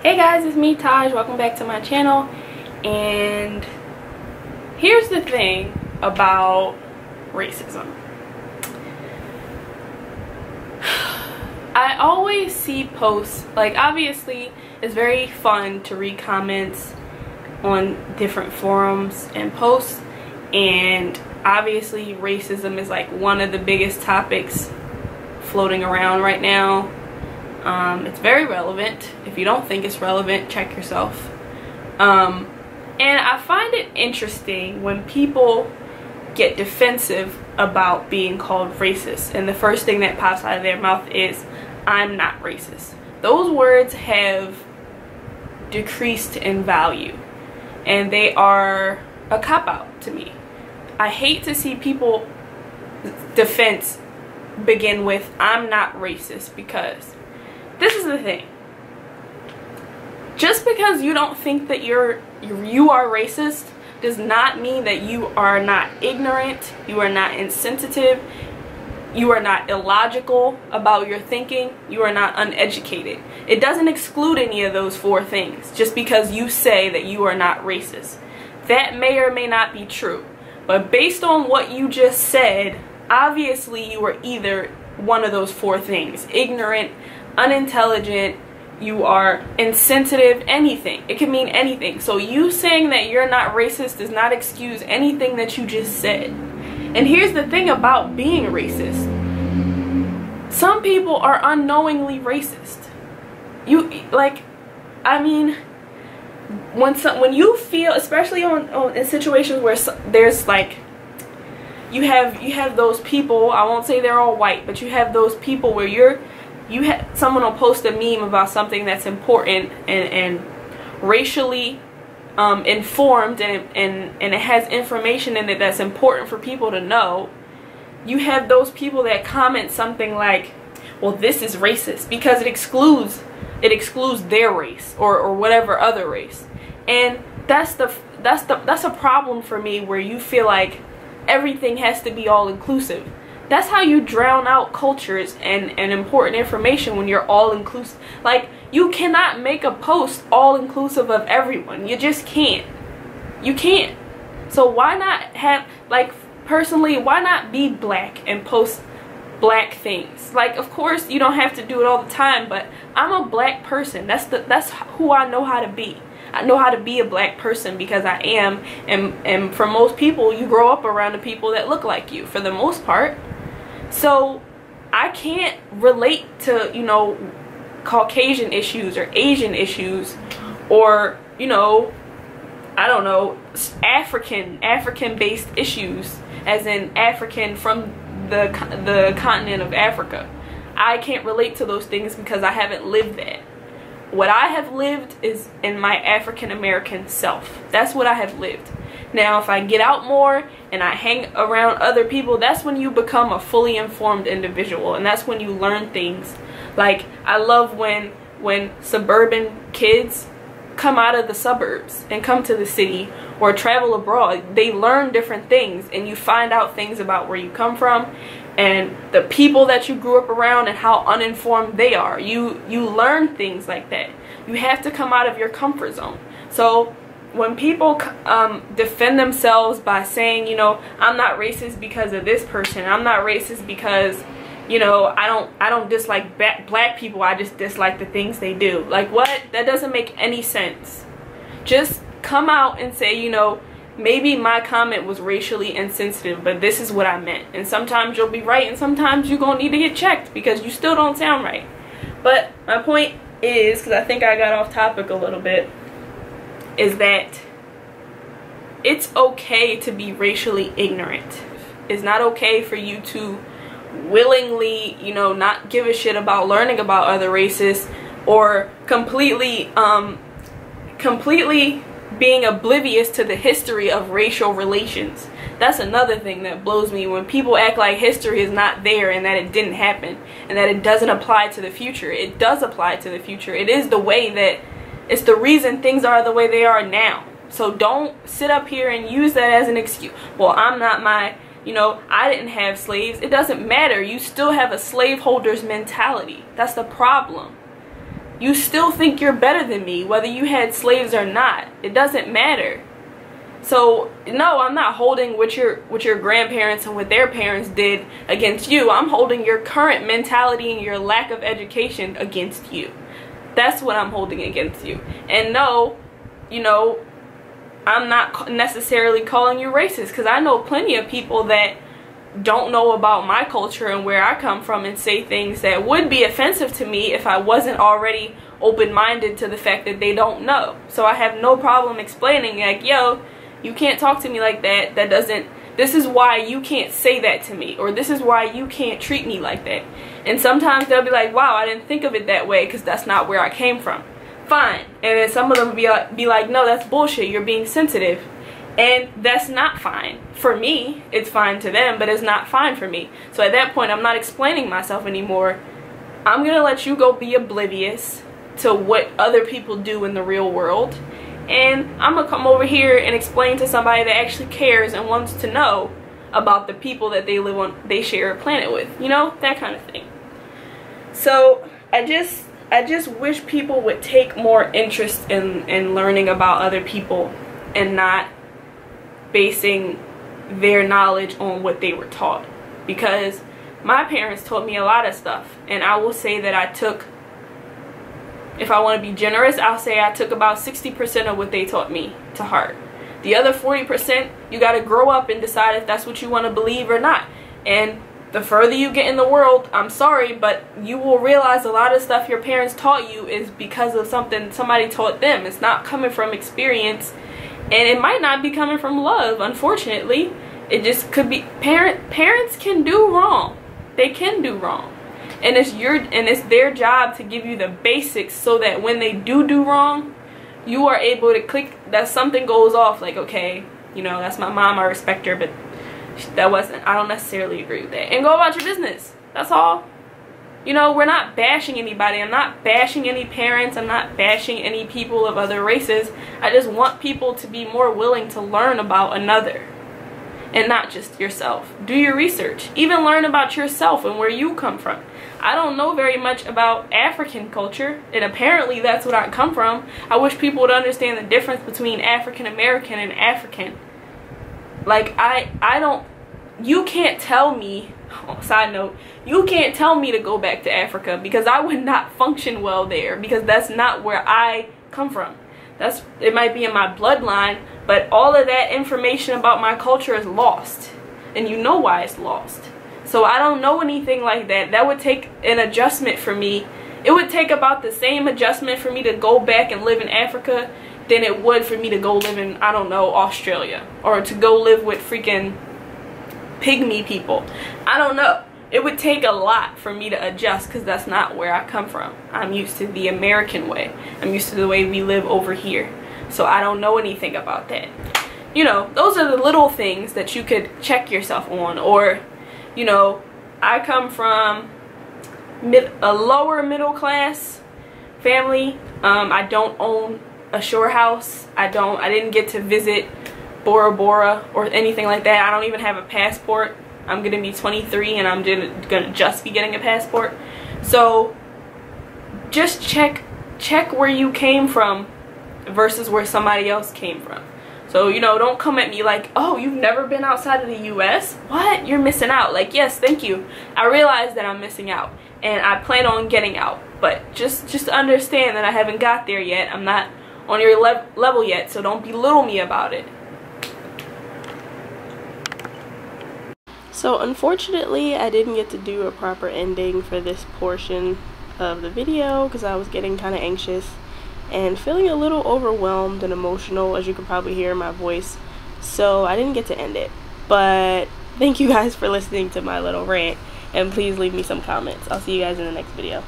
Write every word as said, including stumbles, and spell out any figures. Hey guys, it's me, Taj. Welcome back to my channel. And here's the thing about racism. I always see posts, like, obviously it's very fun to read comments on different forums and posts, and obviously racism is like one of the biggest topics floating around right now. Um, it's very relevant. If you don't think it's relevant, check yourself. Um, and I find it interesting when people get defensive about being called racist, and the first thing that pops out of their mouth is, "I'm not racist." Those words have decreased in value, and they are a cop-out to me. I hate to see people's defense begin with, "I'm not racist," because this is the thing. Just because you don't think that you're you are racist does not mean that you are not ignorant, you are not insensitive, you are not illogical about your thinking, you are not uneducated. It doesn't exclude any of those four things just because you say that you are not racist. That may or may not be true, but based on what you just said, obviously you are either one of those four things: ignorant, unintelligent, you are insensitive, anything. It can mean anything. So you saying that you're not racist does not excuse anything that you just said. And here's the thing about being racist. Some people are unknowingly racist. You, like, I mean, when, some, when you feel, especially on, on in situations where some, there's like, you have, you have those people, I won't say they're all white, but you have those people where you're, You ha someone will post a meme about something that's important and, and racially um, informed, and, and, and it has information in it that's important for people to know. You have those people that comment something like, "Well, this is racist," because it excludes it excludes their race or, or whatever other race. And that's the that's the that's a problem for me, where you feel like everything has to be all inclusive. That's how you drown out cultures and, and important information, when you're all-inclusive. Like, you cannot make a post all-inclusive of everyone. You just can't. You can't. So why not have, like, personally, why not be black and post black things? Like, of course, you don't have to do it all the time, but I'm a black person. That's the that's who I know how to be. I know how to be a black person because I am. And, and for most people, you grow up around the people that look like you, for the most part. So I can't relate to, you know, Caucasian issues or Asian issues, or, you know, I don't know, African, African-based issues, as in African from the, the continent of Africa. I can't relate to those things because I haven't lived that. What I have lived is in my African-American self. That's what I have lived. Now, if I get out more and I hang around other people, that's when you become a fully informed individual, and that's when you learn things. Like, I love when when suburban kids come out of the suburbs and come to the city or travel abroad. They learn different things, and you find out things about where you come from and the people that you grew up around and how uninformed they are. You, you learn things like that. You have to come out of your comfort zone. So when people um, defend themselves by saying, you know, "I'm not racist because of this person. I'm not racist because, you know, I don't I don't dislike black people. I just dislike the things they do." Like, what? That doesn't make any sense. Just come out and say, you know, "Maybe my comment was racially insensitive, but this is what I meant." And sometimes you'll be right, and sometimes you're going to need to get checked because you still don't sound right. But my point is, because I think I got off topic a little bit, is that it's okay to be racially ignorant. It's not okay for you to willingly, you know, not give a shit about learning about other races, or completely, um, completely being oblivious to the history of racial relations. That's another thing that blows me, when people act like history is not there and that it didn't happen and that it doesn't apply to the future. It does apply to the future. It is the way that It's the reason things are the way they are now. So don't sit up here and use that as an excuse. "Well, I'm not my, you know, I didn't have slaves." It doesn't matter. You still have a slaveholder's mentality. That's the problem. You still think you're better than me, whether you had slaves or not. It doesn't matter. So no, I'm not holding what your what your grandparents and what their parents did against you. I'm holding your current mentality and your lack of education against you. That's what I'm holding against you. And no, you know, I'm not necessarily calling you racist, because I know plenty of people that don't know about my culture and where I come from and say things that would be offensive to me if I wasn't already open-minded to the fact that they don't know. So I have no problem explaining, like, yo, you can't talk to me like that. That doesn't, this is why you can't say that to me, or this is why you can't treat me like that. And sometimes they'll be like, wow, I didn't think of it that way because that's not where I came from. Fine. And then some of them will be like, be like, no, that's bullshit. You're being sensitive. And that's not fine. For me, it's fine to them, but it's not fine for me. So at that point, I'm not explaining myself anymore. I'm going to let you go be oblivious to what other people do in the real world. And I'm going to come over here and explain to somebody that actually cares and wants to know about the people that they live on, they share a planet with. You know, that kind of thing. So I just, I just wish people would take more interest in, in learning about other people and not basing their knowledge on what they were taught, because my parents taught me a lot of stuff, and I will say that I took, if I want to be generous, I'll say I took about sixty percent of what they taught me to heart. The other forty percent, you got to grow up and decide if that's what you want to believe or not. And the further you get in the world, I'm sorry, but you will realize a lot of stuff your parents taught you is because of something somebody taught them. It's not coming from experience. And it might not be coming from love, unfortunately. It just could be, parent parents can do wrong. They can do wrong. And it's your and it's their job to give you the basics so that when they do do wrong, you are able to click that something goes off, like, okay, you know, that's my mom, I respect her, but that wasn't, I don't necessarily agree with that. And go about your business. That's all. You know, we're not bashing anybody. I'm not bashing any parents. I'm not bashing any people of other races. I just want people to be more willing to learn about another and not just yourself. Do your research. Even learn about yourself and where you come from. I don't know very much about African culture, and apparently that's what I come from. I wish people would understand the difference between African American and African. Like, I, I don't, you can't tell me, oh, side note, you can't tell me to go back to Africa, because I would not function well there, because that's not where I come from. That's, it might be in my bloodline, but all of that information about my culture is lost, and you know why it's lost. So I don't know anything like that. That would take an adjustment for me. It would take about the same adjustment for me to go back and live in Africa than it would for me to go live in, I don't know, Australia, or to go live with freaking pygmy people. I don't know. It would take a lot for me to adjust, because that's not where I come from. I'm used to the American way. I'm used to the way we live over here. So I don't know anything about that. You know, those are the little things that you could check yourself on. Or, you know, I come from mid a lower middle class family. Um, I don't own a shore house. I don't, I didn't get to visit Bora Bora or anything like that. I don't even have a passport. I'm gonna be twenty-three and I'm gonna just be getting a passport. So just check check where you came from versus where somebody else came from. So, you know, don't come at me like, oh, you've never been outside of the U S? What? You're missing out. Like, yes, thank you. I realize that I'm missing out and I plan on getting out, but just just understand that I haven't got there yet. I'm not on your le level yet, so don't belittle me about it. So unfortunately, I didn't get to do a proper ending for this portion of the video because I was getting kind of anxious and feeling a little overwhelmed and emotional, as you can probably hear in my voice. So I didn't get to end it. But thank you guys for listening to my little rant, and please leave me some comments. I'll see you guys in the next video.